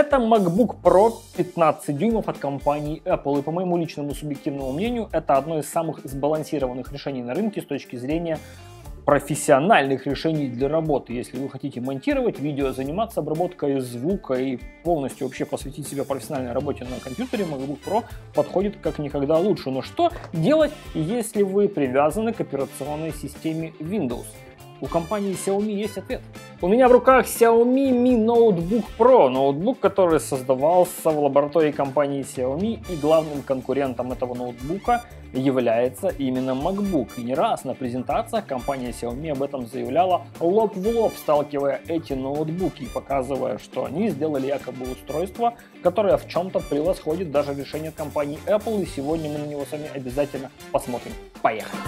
Это MacBook Pro 15 дюймов от компании Apple, и по моему личному субъективному мнению, это одно из самых сбалансированных решений на рынке с точки зрения профессиональных решений для работы. Если вы хотите монтировать видео, заниматься обработкой звука и полностью вообще посвятить себя профессиональной работе на компьютере, MacBook Pro подходит как никогда лучше. Но что делать, если вы привязаны к операционной системе Windows? У компании Xiaomi есть ответ. У меня в руках Xiaomi Mi Notebook Pro, ноутбук, который создавался в лаборатории компании Xiaomi, и главным конкурентом этого ноутбука является именно MacBook. И не раз на презентациях компания Xiaomi об этом заявляла лоб в лоб, сталкивая эти ноутбуки и показывая, что они сделали якобы устройство, которое в чем-то превосходит даже решение компании Apple, и сегодня мы на него с вами обязательно посмотрим. Поехали!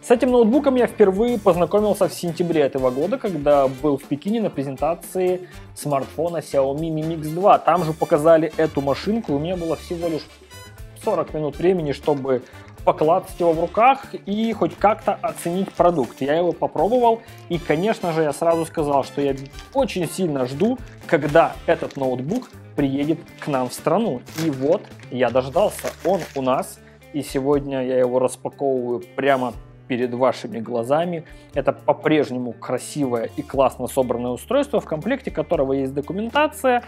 С этим ноутбуком я впервые познакомился в сентябре этого года, когда был в Пекине на презентации смартфона Xiaomi Mi Mix 2. Там же показали эту машинку, у меня было всего лишь 40 минут времени, чтобы поклацать его в руках и хоть как-то оценить продукт. Я его попробовал, и, конечно же, я сразу сказал, что я очень сильно жду, когда этот ноутбук приедет к нам в страну. И вот я дождался, он у нас, и сегодня я его распаковываю прямо перед вашими глазами. Это по-прежнему красивое и классно собранное устройство, в комплекте которого есть документация,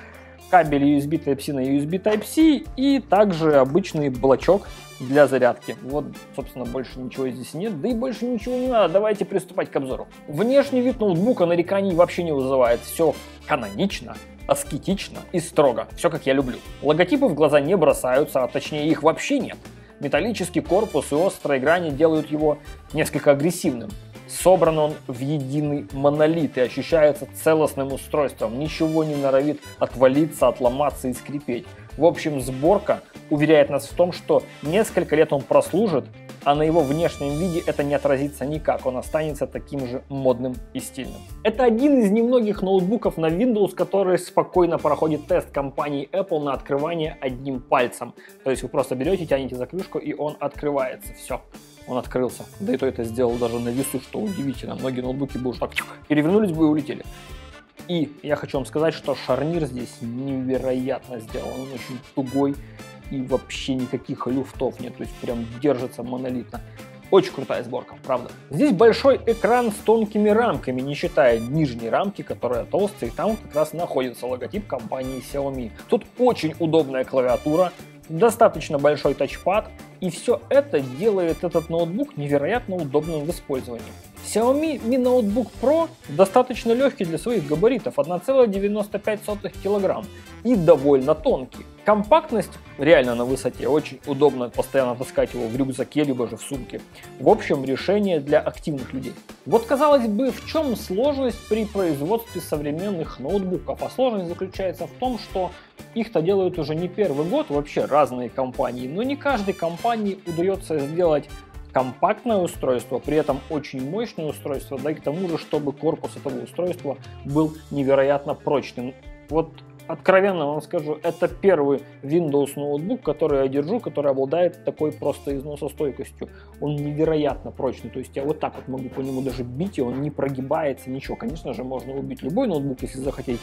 кабель USB Type-C на USB Type-C и также обычный блочок для зарядки. Вот, собственно, больше ничего здесь нет, да и больше ничего не надо. Давайте приступать к обзору. Внешний вид ноутбука нареканий вообще не вызывает. Все канонично, аскетично и строго. Все, как я люблю. Логотипы в глаза не бросаются, а точнее их вообще нет. Металлический корпус и острые грани делают его несколько агрессивным. Собран он в единый монолит и ощущается целостным устройством. Ничего не норовит отвалиться, отломаться и скрипеть. В общем, сборка уверяет нас в том, что несколько лет он прослужит, а на его внешнем виде это не отразится никак. Он останется таким же модным и стильным. Это один из немногих ноутбуков на Windows, который спокойно проходит тест компании Apple на открывание одним пальцем. То есть вы просто берете, тянете за крышку, и он открывается. Все, он открылся. Да и то это сделал даже на весу, что удивительно. Многие ноутбуки бы уж так перевернулись бы и улетели. И я хочу вам сказать, что шарнир здесь невероятно сделан. Он очень тугой. И вообще никаких люфтов нет, то есть прям держится монолитно. Очень крутая сборка, правда. Здесь большой экран с тонкими рамками, не считая нижней рамки, которая толстая, и там как раз находится логотип компании Xiaomi. Тут очень удобная клавиатура, достаточно большой тачпад, и все это делает этот ноутбук невероятно удобным в использовании. Xiaomi Mi Notebook Pro достаточно легкий для своих габаритов, 1,95 кг, и довольно тонкий. Компактность реально на высоте, очень удобно постоянно таскать его в рюкзаке, либо же в сумке. В общем, решение для активных людей. Вот, казалось бы, в чем сложность при производстве современных ноутбуков? А сложность заключается в том, что их-то делают уже не первый год, вообще разные компании, но не каждой компании удается сделать компактное устройство, при этом очень мощное устройство, да и к тому же, чтобы корпус этого устройства был невероятно прочным. Вот откровенно вам скажу, это первый Windows ноутбук, который я держу, который обладает такой просто износостойкостью. Он невероятно прочный, то есть я вот так вот могу по нему даже бить, и он не прогибается, ничего. Конечно же, можно убить любой ноутбук, если захотеть.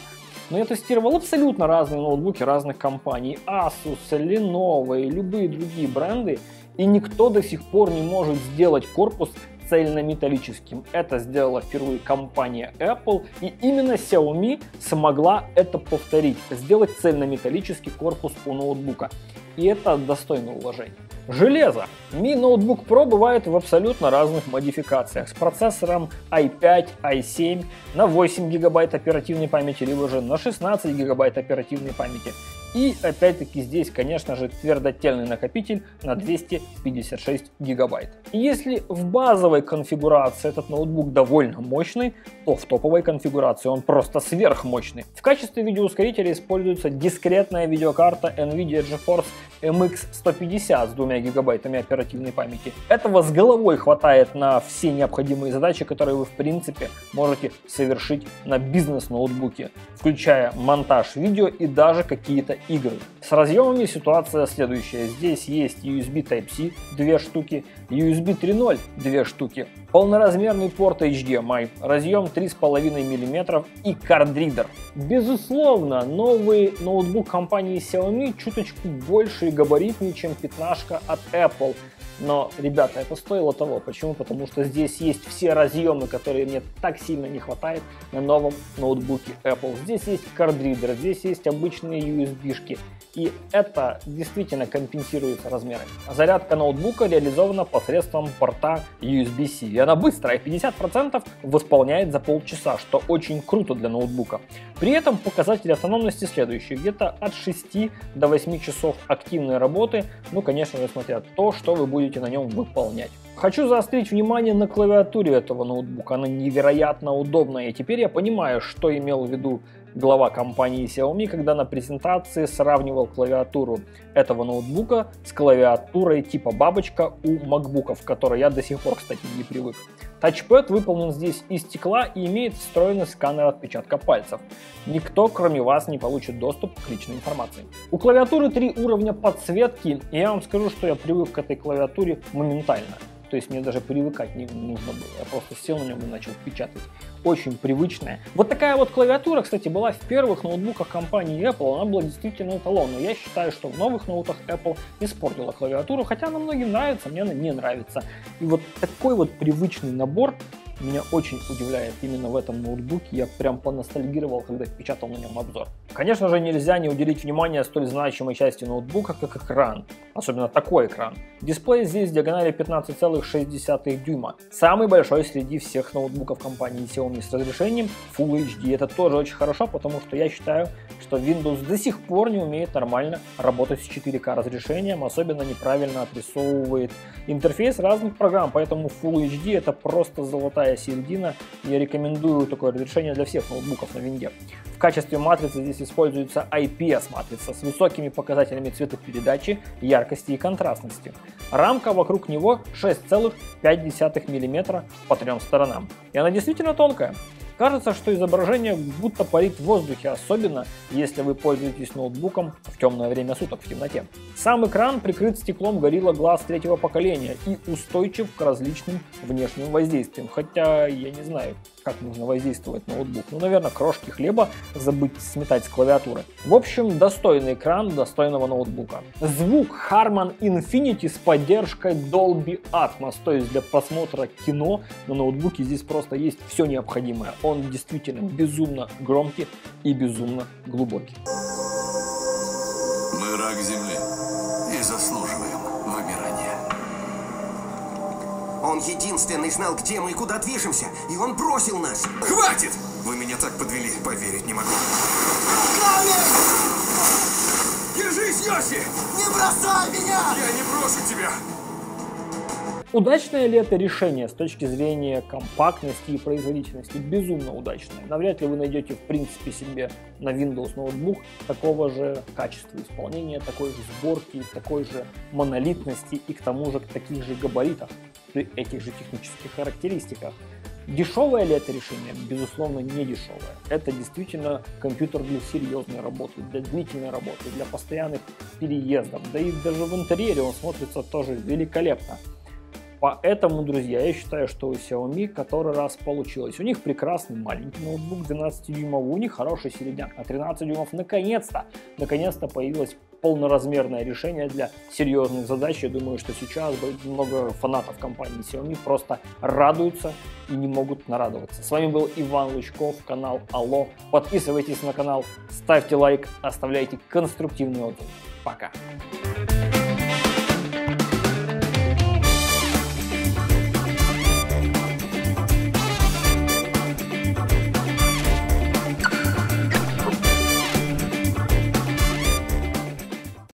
Но я тестировал абсолютно разные ноутбуки разных компаний. Asus, Lenovo и любые другие бренды. И никто до сих пор не может сделать корпус цельнометаллическим. Это сделала впервые компания Apple, и именно Xiaomi смогла это повторить, сделать цельнометаллический корпус у ноутбука. И это достойно уважения. Железо. Mi Notebook Pro бывает в абсолютно разных модификациях. С процессором i5, i7, на 8 гигабайт оперативной памяти, либо же на 16 гигабайт оперативной памяти. И опять-таки здесь, конечно же, твердотельный накопитель на 256 гигабайт. И если в базовой конфигурации этот ноутбук довольно мощный, то в топовой конфигурации он просто сверхмощный. В качестве видеоускорителя используется дискретная видеокарта NVIDIA GeForce MX150 с 2 гигабайтами оперативной памяти. Этого с головой хватает на все необходимые задачи, которые вы в принципе можете совершить на бизнес-ноутбуке, включая монтаж видео и даже какие-то игр. С разъемами ситуация следующая. Здесь есть USB Type-C 2 штуки, USB 3.0 2 штуки, полноразмерный порт HDMI, разъем 3,5 мм и кардридер. Безусловно, новый ноутбук компании Xiaomi чуточку больше и габаритнее, чем пятнашка от Apple. Но, ребята, это стоило того. Почему? Потому что здесь есть все разъемы, которые мне так сильно не хватает на новом ноутбуке Apple. Здесь есть кардридер, здесь есть обычные USB-шки. И это действительно компенсируется размерами. Зарядка ноутбука реализована посредством порта USB-C. И она быстрая, 50% восполняет за полчаса, что очень круто для ноутбука. При этом показатели автономности следующие. Где-то от 6 до 8 часов активной работы. Ну, конечно же, смотря то, что вы будете на нем выполнять. Хочу заострить внимание на клавиатуре этого ноутбука. Она невероятно удобная. И теперь я понимаю, что имел в виду глава компании Xiaomi, когда на презентации сравнивал клавиатуру этого ноутбука с клавиатурой типа бабочка у MacBook'ов, к которой я до сих пор, кстати, не привык. Тачпэд выполнен здесь из стекла и имеет встроенный сканер отпечатка пальцев. Никто, кроме вас, не получит доступ к личной информации. У клавиатуры 3 уровня подсветки, и я вам скажу, что я привык к этой клавиатуре моментально. То есть мне даже привыкать не нужно было. Я просто сел на нем и начал печатать. Очень привычная. Вот такая вот клавиатура, кстати, была в первых ноутбуках компании Apple. Она была действительно эталонной. Я считаю, что в новых ноутах Apple испортила клавиатуру. Хотя она многим нравится, мне она не нравится. И вот такой вот привычный набор меня очень удивляет именно в этом ноутбуке. Я прям поностальгировал, когда печатал на нем обзор. Конечно же, нельзя не уделить внимания столь значимой части ноутбука, как экран. Особенно такой экран. Дисплей здесь в диагонали 15,6 дюйма. Самый большой среди всех ноутбуков компании Xiaomi с разрешением Full HD. Это тоже очень хорошо, потому что я считаю, что Windows до сих пор не умеет нормально работать с 4К разрешением. Особенно неправильно отрисовывает интерфейс разных программ. Поэтому Full HD это просто золотая середина. Я рекомендую такое разрешение для всех ноутбуков на винде. В качестве матрицы здесь используется IPS матрица с высокими показателями цветопередачи, яркости и контрастности. Рамка вокруг него 6,5 мм по трем сторонам. И она действительно тонкая. Кажется, что изображение будто парит в воздухе, особенно если вы пользуетесь ноутбуком в темное время суток, в темноте. Сам экран прикрыт стеклом Gorilla Glass 3-го поколения и устойчив к различным внешним воздействиям. Хотя я не знаю, как нужно воздействовать на ноутбук. Ну, наверное, крошки хлеба забыть сметать с клавиатуры. В общем, достойный экран достойного ноутбука. Звук Harman Infinity с поддержкой Dolby Atmos, то есть для просмотра кино на ноутбуке здесь просто есть все необходимое. Он действительно безумно громкий и безумно глубокий. Мы рак земли и заслуживаем вымирания. Он единственный знал, где мы и куда движемся, и он бросил нас. Хватит! Вы меня так подвели, поверить не могу. Камень! Держись, Йоси! Не бросай меня! Я не брошу тебя! Удачное ли это решение с точки зрения компактности и производительности? Безумно удачное. Навряд ли вы найдете в принципе себе на Windows ноутбук такого же качества исполнения, такой же сборки, такой же монолитности и к тому же таких же габаритов при этих же технических характеристиках. Дешевое ли это решение? Безусловно, не дешевое. Это действительно компьютер для серьезной работы, для длительной работы, для постоянных переездов. Да и даже в интерьере он смотрится тоже великолепно. Поэтому, друзья, я считаю, что у Xiaomi который раз получилось. У них прекрасный маленький ноутбук 12-дюймовый, у них хороший середняк на 13 дюймов. Наконец-то появилось полноразмерное решение для серьезных задач. Я думаю, что сейчас много фанатов компании Xiaomi просто радуются и не могут нарадоваться. С вами был Иван Лучков, канал Алло. Подписывайтесь на канал, ставьте лайк, оставляйте конструктивные отзывы. Пока!